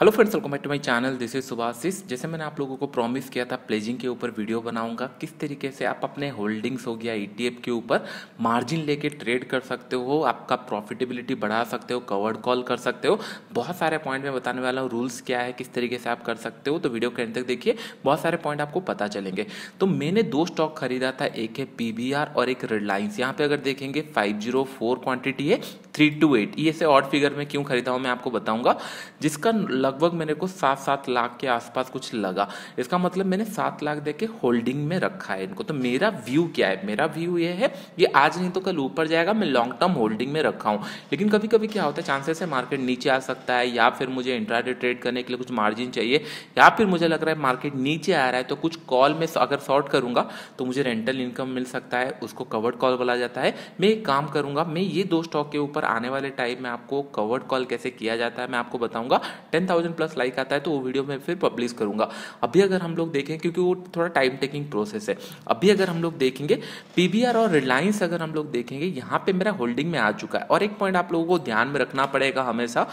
Hello friends, welcome back to my channel. This is Subhashis. जैसे मैंने आप लोगों को प्रॉमिस किया था, प्लेजिंग के ऊपर वीडियो बनाऊंगा, किस तरीके से आप अपने होल्डिंग्स हो गया ईटीएफ के ऊपर मार्जिन लेके ट्रेड कर सकते हो, आपका प्रॉफिटेबिलिटी बढ़ा सकते हो, कवर्ड कॉल कर सकते हो। बहुत सारे पॉइंट मैं बताने वाला हूँ, रूल्स क्या है, किस तरीके से आप कर सकते हो। तो वीडियो के अंत तक देखिए, बहुत सारे पॉइंट आपको पता चलेंगे। तो मैंने दो स्टॉक खरीदा था, एक है PVR और एक रिलायंस। यहाँ पे अगर देखेंगे 504 क्वान्टिटी है, 328। ये से ऑड फिगर में क्यों खरीदा हूँ मैं आपको बताऊंगा। जिसका लगभग मेरे को 7-7 लाख के आसपास कुछ लगा। इसका मतलब मैंने 7 लाख देके होल्डिंग में रखा है इनको। तो मेरा व्यू क्या है, मेरा व्यू ये है ये आज नहीं तो कल ऊपर जाएगा। मैं लॉन्ग टर्म होल्डिंग में रखा हूं, लेकिन कभी कभी क्या होता है, चांसेस है मार्केट नीचे आ सकता है, या फिर मुझे इंट्राडे ट्रेड करने के लिए कुछ मार्जिन चाहिए, या फिर मुझे लग रहा है मार्केट नीचे आ रहा है तो कुछ कॉल में अगर शॉर्ट करूंगा तो मुझे रेंटल इनकम मिल सकता है, उसको कवर्ड कॉल बोला जाता है। मैं एक काम करूंगा, मैं ये दो स्टॉक के ऊपर आने वाले टाइम में आपको कवर्ड कॉल कैसे किया जाता है मैं आपको बताऊंगा। 10,000+ लाइक आता है तो वो वीडियो मैं फिर पब्लिश करूंगा। अभी अगर हम लोग देखें, क्योंकि वो थोड़ा टाइम टेकिंग प्रोसेस है, अभी अगर हम लोग देखेंगे PVR और रिलायंस, अगर हम लोग देखेंगे यहाँ पे मेरा होल्डिंग में आ चुका है। और एक पॉइंट आप लोगों को ध्यान में रखना पड़ेगा हमेशा,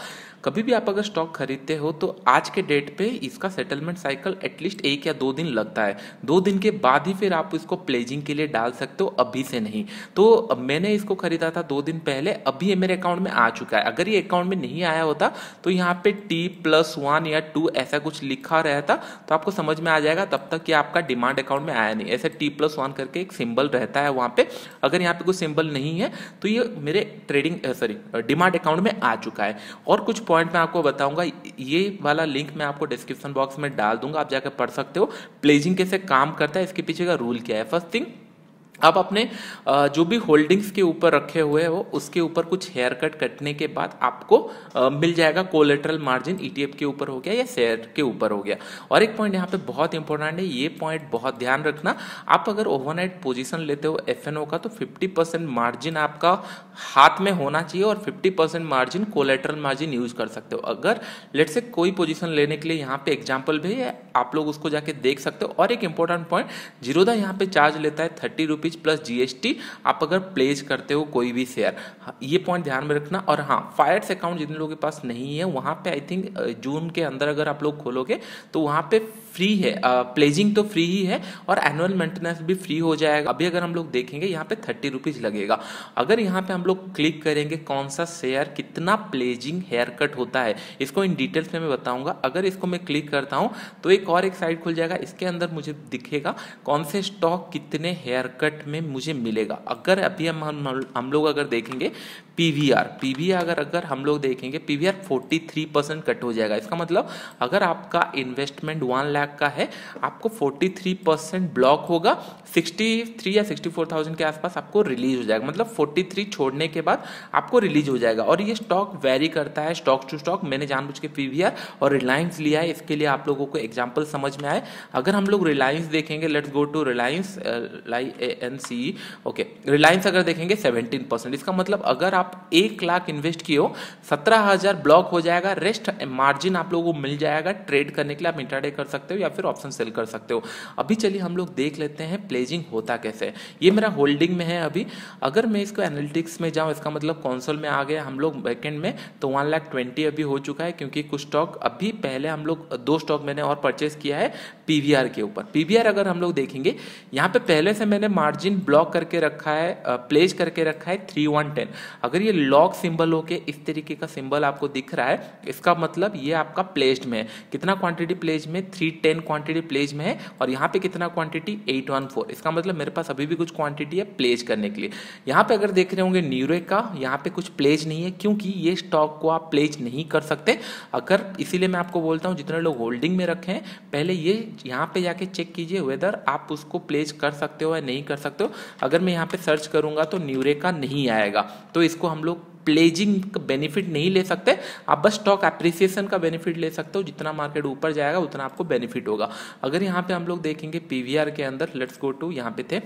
कभी भी आप अगर स्टॉक खरीदते हो तो आज के डेट पे इसका सेटलमेंट साइकिल एटलीस्ट 1 या 2 दिन लगता है। 2 दिन के बाद ही फिर आप इसको प्लेजिंग के लिए डाल सकते हो, अभी से नहीं। तो मैंने इसको खरीदा था 2 दिन पहले, अभी ये मेरे अकाउंट में आ चुका है। अगर ये अकाउंट में नहीं आया होता तो यहाँ पे T+1 या 2 ऐसा कुछ लिखा रहता तो आपको समझ में आ जाएगा, तब तक कि आपका डिमांड अकाउंट में आया नहीं। ऐसे T+1 करके एक सिंबल रहता है वहाँ पे, अगर यहाँ पे कोई सिंबल नहीं है तो ये मेरे डिमांड अकाउंट में आ चुका है। और कुछ पॉइंट मैं आपको बताऊंगा, ये वाला लिंक मैं आपको डिस्क्रिप्शन बॉक्स में डाल दूंगा, आप जाकर पढ़ सकते हो प्लेजिंग कैसे काम करता है, इसके पीछे का रूल क्या है। फर्स्ट थिंग, आप अपने जो भी होल्डिंग्स के ऊपर रखे हुए हो उसके ऊपर कुछ हेयर कट कटने के बाद आपको मिल जाएगा कोलेटरल मार्जिन, ETF के ऊपर हो गया या शेयर के ऊपर हो गया। और एक पॉइंट यहाँ पे बहुत इंपॉर्टेंट है, ये पॉइंट बहुत ध्यान रखना। आप अगर ओवरनाइट पोजीशन लेते हो FNO का, तो 50% मार्जिन आपका हाथ में होना चाहिए और 50% मार्जिन कोलेटरल मार्जिन यूज कर सकते हो। अगर लेट से कोई पोजिशन लेने के लिए यहाँ पे एग्जाम्पल भी है, आप लोग उसको जाके देख सकते हो। और एक इंपॉर्टेंट पॉइंट, जीरोधा यहाँ पे चार्ज लेता है 30 रुपीज प्लस GST आप अगर प्लेज करते हो कोई भी शेयर। ये पॉइंट ध्यान में रखना। और हाँ, फायर्स अकाउंट जिन लोगों के पास नहीं है, वहां पे आई थिंक जून के अंदर अगर आप लोग खोलोगे तो वहां पे फ्री है प्लेजिंग, तो फ्री ही है और एनुअल मेंटेनेंस भी फ्री हो जाएगा। अभी अगर हम लोग देखेंगे यहाँ पे 30 रुपीज लगेगा। अगर यहाँ पे हम लोग क्लिक करेंगे कौन सा शेयर कितना प्लेजिंग हेयर कट होता है, इसको इन डिटेल्स में मैं बताऊंगा। अगर इसको मैं क्लिक करता हूँ तो एक और एक साइड खुल जाएगा, इसके अंदर मुझे दिखेगा कौन से स्टॉक कितने हेयर कट में मुझे मिलेगा। अगर अभी हम लोग अगर देखेंगे PVR अगर हम लोग देखेंगे PVR 43% कट हो जाएगा। इसका मतलब अगर आपका इन्वेस्टमेंट 1 लाख का है, आपको 43% ब्लॉक होगा, 63 या 64,000 के आसपास आपको रिलीज हो जाएगा। मतलब 43 छोड़ने के बाद आपको रिलीज हो जाएगा। और ये स्टॉक वेरी करता है स्टॉक टू स्टॉक। मैंने जानबूझ के PVR और रिलायंस लिया है, इसके लिए आप लोगों को एग्जाम्पल समझ में आए। अगर हम लोग रिलायंस देखेंगे, let's go to Reliance, okay, Reliance अगर देखेंगे 17%। इसका मतलब अगर आप 1 लाख इन्वेस्ट किए हो, 17,000 ब्लॉक हो जाएगा, रेस्ट मार्जिन आप लोगों को मिल जाएगा ट्रेड करने के लिए। आप इंट्राडे कर सकते हो या फिर ऑप्शन सेल कर सकते हो। अभी चलिए हम लोग देख लेते हैं प्लेजिंग होता कैसे। ये मेरा होल्डिंग में है अभी। अगर मैं इसको एनालिटिक्स में जाऊं, इसका मतलब कंसोल में आ गए हम लोग बैकेंड में, तो 1,20,000 अभी हो चुका है, क्योंकि कुछ स्टॉक अभी पहले हम लोग 2 स्टॉक मैंने और परचेस किया है PVR के ऊपर। PVR अगर हम लोग देखेंगे, यहाँ पे पहले से मैंने मार्जिन ब्लॉक करके रखा है, प्लेज करके रखा है 3110। अगर ये लॉक सिंबल होके इस तरीके का सिंबल आपको दिख रहा है, इसका मतलब ये आपका प्लेज्ड में है। कितना क्वांटिटी प्लेज में, 310 क्वांटिटी प्लेज में है। और यहाँ पे कितना क्वांटिटी, 814। इसका मतलब मेरे पास अभी भी कुछ क्वांटिटी है प्लेज करने के लिए। यहाँ पे अगर देख रहे होंगे न्यूरे का, यहाँ पे कुछ प्लेज नहीं है, क्योंकि ये स्टॉक को आप प्लेज नहीं कर सकते। अगर इसीलिए मैं आपको बोलता हूँ, जितने लोग होल्डिंग में रखें पहले ये यहाँ पे जाके चेक कीजिए वेदर आप उसको प्लेज कर सकते हो या नहीं कर सकते हो। अगर मैं यहाँ पे सर्च करूंगा तो न्यूरेका नहीं आएगा, तो इसको हम लोग प्लेजिंग का बेनिफिट नहीं ले सकते। आप बस स्टॉक एप्रिसिएशन का बेनिफिट ले सकते हो, जितना मार्केट ऊपर जाएगा उतना आपको बेनिफिट होगा। अगर यहाँ पे हम लोग देखेंगे PVR के अंदर, लेट्स गो टू, यहाँ पे थे,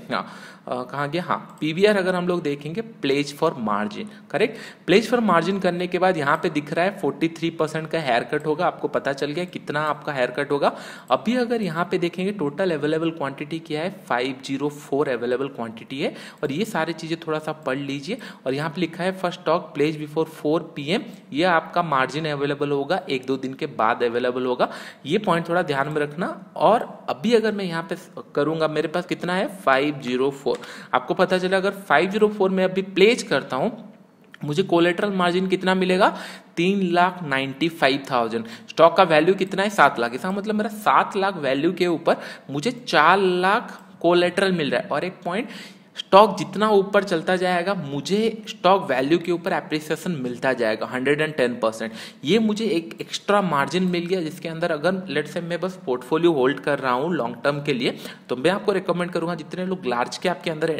कहाँ गया, हाँ, PVR अगर हम लोग देखेंगे pledge for margin, correct. Pledge for margin करने के बाद यहाँ पे दिख रहा है 43% का हेयर कट होगा। आपको पता चल गया कितना आपका हेयर कट होगा। अभी अगर यहाँ पे देखेंगे टोटल अवेलेबल क्वांटिटी क्या है, 504 अवेलेबल क्वांटिटी है। और ये सारी चीज़ें थोड़ा सा पढ़ लीजिए। और यहाँ पे लिखा है first stock not place before 4 PM, ये आपका मार्जिन अवेलेबल होगा, 1-2 दिन के बाद अवेलेबल होगा। ये पॉइंट थोड़ा ध्यान में रखना। और अभी अगर मैं यहाँ पे करूँगा, मेरे पास कितना है 504। आपको पता चला अगर 504 में अभी प्लेस करता हूँ, मुझे कोलेटरल मार्जिन कितना मिलेगा 3,95,000। स्टॉक का वैल्यू कितना है 7 लाख। इसका मतलब मेरा 7 लाख वैल्यू के ऊपर मुझे 4 लाख कोलेटरल मिल रहा है। और एक पॉइंट, स्टॉक जितना ऊपर चलता जाएगा मुझे स्टॉक वैल्यू के ऊपर एप्रिसिएशन मिलता जाएगा 110%। ये मुझे एक एक्स्ट्रा मार्जिन मिल गया, जिसके अंदर अगर लेट्स से मैं बस पोर्टफोलियो होल्ड कर रहा हूँ लॉन्ग टर्म के लिए, तो मैं आपको रिकमेंड करूँगा जितने लोग लार्ज कैप के अंदर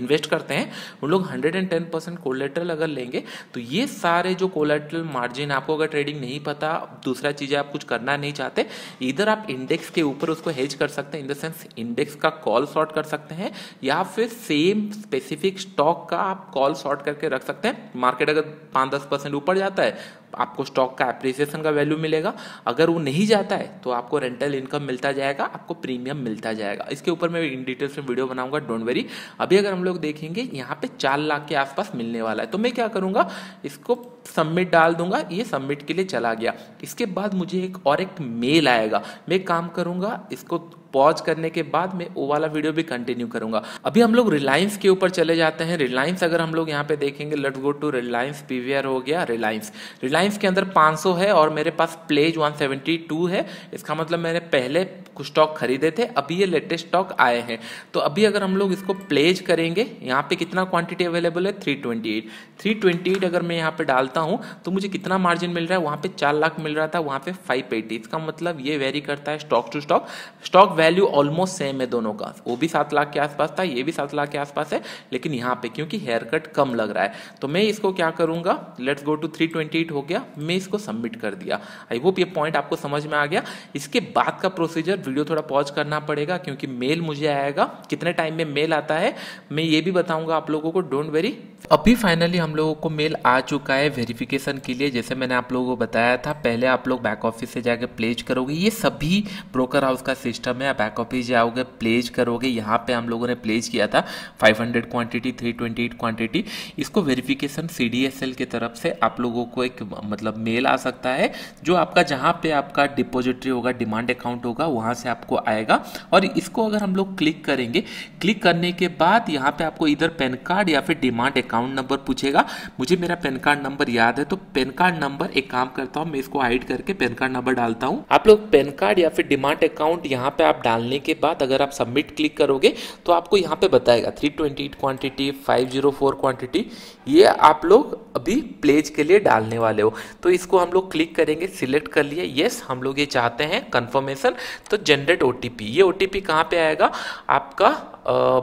इन्वेस्ट करते हैं उन लोग 110% कोलेटरल अगर लेंगे तो ये सारे जो कोलेटरल मार्जिन, आपको अगर ट्रेडिंग नहीं पता, दूसरा चीज़ें आप कुछ करना नहीं चाहते, इधर आप इंडेक्स के ऊपर उसको हेज कर सकते हैं, इन द सेंस इंडेक्स का कॉल शॉर्ट कर सकते हैं, या फिर सेम स्पेसिफिक स्टॉक का आप कॉल शॉर्ट करके रख सकते हैं। मार्केट अगर 5-10% ऊपर जाता है आपको स्टॉक का एप्रिसिएशन का वैल्यू मिलेगा, अगर वो नहीं जाता है तो आपको रेंटल इनकम मिलता जाएगा, आपको प्रीमियम मिलता जाएगा। इसके ऊपर मैं इन डिटेल्स में वीडियो बनाऊंगा, डोंट वरी। अभी अगर हम लोग देखेंगे यहाँ पे 4 लाख के आसपास मिलने वाला है, तो मैं क्या करूँगा इसको सबमिट डाल दूंगा, ये सबमिट के लिए चला गया। इसके बाद मुझे एक मेल आएगा, मैं काम करूँगा इसको पॉज करने के बाद मैं वो वाला वीडियो भी कंटिन्यू करूंगा। अभी हम लोग रिलायंस के ऊपर चले जाते हैं। रिलायंस अगर हम लोग यहाँ पे देखेंगे, let's go to Reliance, PVR हो गया रिलायंस। रिलायंस के अंदर 500 है और मेरे पास प्लेज 172 है। इसका मतलब मैंने पहले कुछ स्टॉक खरीदे थे, अभी ये लेटेस्ट स्टॉक आए हैं। तो अभी अगर हम लोग इसको प्लेज करेंगे, यहाँ पे कितना क्वांटिटी अवेलेबल है 328 अगर मैं यहाँ पे डालता हूँ तो मुझे कितना मार्जिन मिल रहा है, वहाँ पे 4 लाख मिल रहा था, वहाँ पे 580। इसका मतलब ये वेरी करता है stock to stock, stock value almost same है दोनों का, वो भी 7 लाख के आसपास था, ये भी 7 लाख के आसपास है, लेकिन यहाँ पे क्योंकि हेयर कट कम लग रहा है तो मैं इसको क्या करूँगा, लेट्स गो टू 328 हो गया, मैं इसको सबमिट कर दिया। आई होप ये पॉइंट आपको समझ में आ गया। इसके बाद का प्रोसीजर वीडियो थोड़ा पॉज करना पड़ेगा क्योंकि मेल मुझे आएगा, कितने टाइम में मेल आता है मैं ये भी बताऊंगा आप लोगों को, डोंट वरी। अभी फाइनली हम लोगों को मेल आ चुका है वेरिफिकेशन के लिए। जैसे मैंने आप लोगों को बताया था, पहले आप लोग बैक ऑफिस से जाके प्लेज करोगे, ये सभी ब्रोकर हाउस का सिस्टम है, आप बैक ऑफिस जाओगे प्लेज करोगे। यहाँ पे हम लोगों ने प्लेज किया था 500 क्वांटिटी, 328 क्वांटिटी। इसको वेरिफिकेशन CDSL की तरफ से आप लोगों को एक मतलब मेल आ सकता है, जो आपका जहाँ पे आपका डिपोजिटरी होगा, डिमांड अकाउंट होगा, वहाँ से आपको आएगा। और इसको अगर हम लोग क्लिक करेंगे, क्लिक करने के बाद यहाँ पे आपको इधर पैन कार्ड या फिर डिमांड अकाउंट नंबर पूछेगा। मुझे मेरा पैन कार्ड नंबर याद है, तो पैन कार्ड नंबर एक काम करता हूँ, मैं इसको हाइड करके पैन कार्ड नंबर डालता हूँ। आप लोग पैन कार्ड या फिर डिमांड अकाउंट यहाँ पे आप डालने के बाद अगर आप सबमिट क्लिक करोगे तो आपको यहाँ पे बताएगा 328 क्वांटिटी, 504 क्वांटिटी, ये आप लोग अभी प्लेज के लिए डालने वाले हो। तो इसको हम लोग क्लिक करेंगे, सिलेक्ट कर लिए, येस हम लोग ये चाहते हैं कंफर्मेशन, तो जनरेट OTP। ये OTP कहाँ पे आएगा, आपका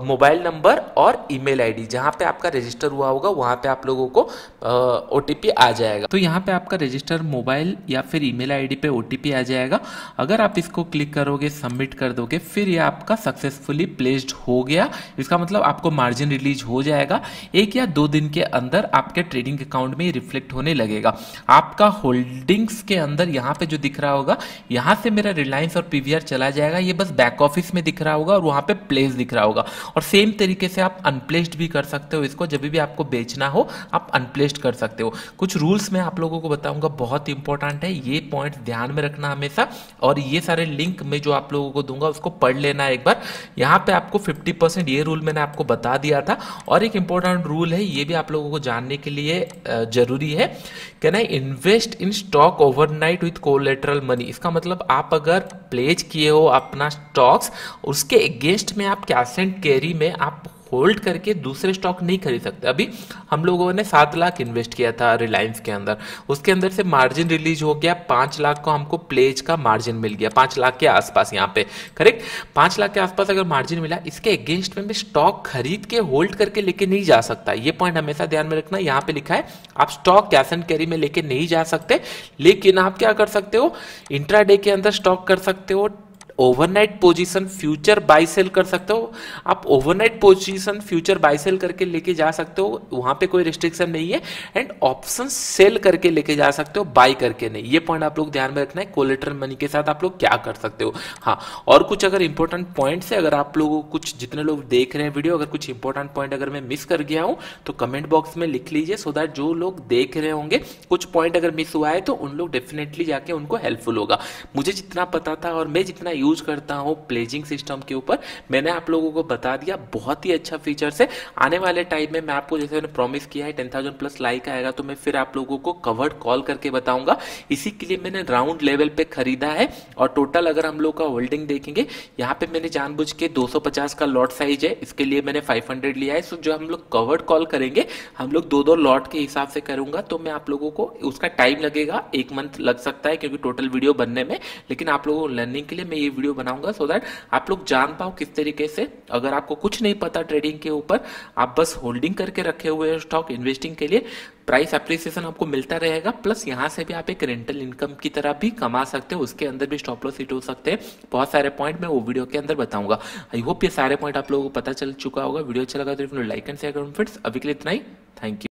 मोबाइल नंबर और ईमेल आईडी जहाँ पे आपका रजिस्टर हुआ होगा वहाँ पे आप लोगों को OTP आ जाएगा। तो यहाँ पे आपका रजिस्टर मोबाइल या फिर ईमेल आईडी पे OTP आ जाएगा। अगर आप इसको क्लिक करोगे, सबमिट कर दोगे, फिर ये आपका सक्सेसफुली प्लेस्ड हो गया। इसका मतलब आपको मार्जिन रिलीज हो जाएगा, 1 या 2 दिन के अंदर आपके ट्रेडिंग अकाउंट में रिफ्लेक्ट होने लगेगा। आपका होल्डिंग्स के अंदर यहाँ पे जो दिख रहा होगा, यहाँ से मेरा रिलायंस और PVR चला जाएगा, ये बस बैक ऑफिस में दिख रहा होगा और वहाँ पे प्लेस दिख रहा होगा। और सेम तरीके से आप अनप्लेस्ड भी कर सकते हो, इसको जब भी आपको बेचना हो आप अनप्लेस्ड कर सकते हो। कुछ रूल्स मैं आप लोगों को बताऊंगा, बहुत इंपॉर्टेंट है, ये पॉइंट ध्यान में रखना हमेशा। और ये सारे लिंक में जो आप लोगों को दूंगा उसको पढ़ लेना एक बार। यहाँ पे आपको 50% ये रूल मैंने आपको बता दिया था। और एक इंपॉर्टेंट रूल है, ये भी आप लोगों को जानने के लिए जरूरी है, can I invest in stock overnight with collateral money. इसका मतलब आप अगर प्लेज किए हो अपना स्टॉक्स, उसके अगेंस्ट में आप कैश एंड कैरी में आप होल्ड करके दूसरे स्टॉक नहीं खरीद सकते। अभी हम लोगों ने 7 लाख इन्वेस्ट किया था रिलायंस के अंदर, उसके अंदर से मार्जिन रिलीज हो गया, 5 लाख को हमको प्लेज का मार्जिन मिल गया, 5 लाख के आसपास, यहाँ पे करेक्ट 5 लाख के आसपास अगर मार्जिन मिला, इसके अगेंस्ट में स्टॉक खरीद के होल्ड करके लेके नहीं जा सकता। ये पॉइंट हमेशा ध्यान में रखना, यहाँ पे लिखा है आप स्टॉक कैश एंड कैरी में लेके नहीं जा सकते, लेकिन आप क्या कर सकते हो, इंट्राडे के अंदर स्टॉक कर सकते हो, overnight position future buy sell कर सकते हो, आप overnight position future buy sell करके लेके जा सकते हो, वहां पे कोई रिस्ट्रिक्शन नहीं है। एंड ऑप्शन सेल करके लेके जा सकते हो, बाय करके नहीं। ये पॉइंट आप लोग ध्यान में रखना है, कोलेटरल मनी के साथ आप लोग क्या कर सकते हो। हाँ, और कुछ अगर इंपॉर्टेंट पॉइंट्स है, अगर आप लोगों कुछ जितने लोग देख रहे हैं वीडियो, अगर कुछ इंपॉर्टेंट पॉइंट अगर मैं मिस कर गया हूं तो कमेंट बॉक्स में लिख लीजिए, सो दैट जो लोग देख रहे होंगे कुछ पॉइंट अगर मिस हुआ है तो उन लोग डेफिनेटली जाके उनको हेल्पफुल होगा। मुझे जितना पता था और मैं जितना यूज करता हूं प्लेजिंग सिस्टम के ऊपर, मैंने आप लोगों को बता दिया। बहुत ही अच्छा फीचर्स है। आने वाले टाइम में मैं आपको, जैसे मैंने प्रॉमिस किया है, 10,000 प्लस लाइक आएगा तो मैं फिर आप लोगों को कवर्ड कॉल करके बताऊंगा। इसी के लिए मैंने राउंड लेवल पे खरीदा है। और टोटल अगर हम लोग का होल्डिंग देखेंगे, यहाँ पे मैंने जानबूझ के 250 का लॉट साइज है, इसके लिए मैंने 500 लिया है। सो जो हम लोग कवर्ड कॉल करेंगे, हम लोग 2-2 लॉट के हिसाब से करूंगा, तो मैं आप लोगों को उसका टाइम लगेगा, 1 मंथ लग सकता है क्योंकि टोटल वीडियो बनने में। लेकिन आप लोगों को लर्निंग के लिए मैं ये वीडियो बनाऊंगा, सो दैट आप लोग जान पाओ किस तरीके से, अगर आपको कुछ नहीं पता ट्रेडिंग के ऊपर, आप बस होल्डिंग करके रखे हुए स्टॉक इन्वेस्टिंग के लिए, प्राइस एप्रिसिएशन आपको मिलता रहेगा। प्लस यहाँ से भी आप एक रेंटल इनकम की तरह भी कमा सकते हो, उसके अंदर भी स्टॉप लॉस हिट हो सकते हैं। बहुत सारे पॉइंट मैं वो वीडियो के अंदर बताऊंगा। आई होप ये सारे पॉइंट आप लोगों को पता चल चुका होगा। वीडियो अच्छा लगा तो लाइक एंड शेयर करो फ्रेंड्स। अभी के लिए इतना ही, थैंक यू।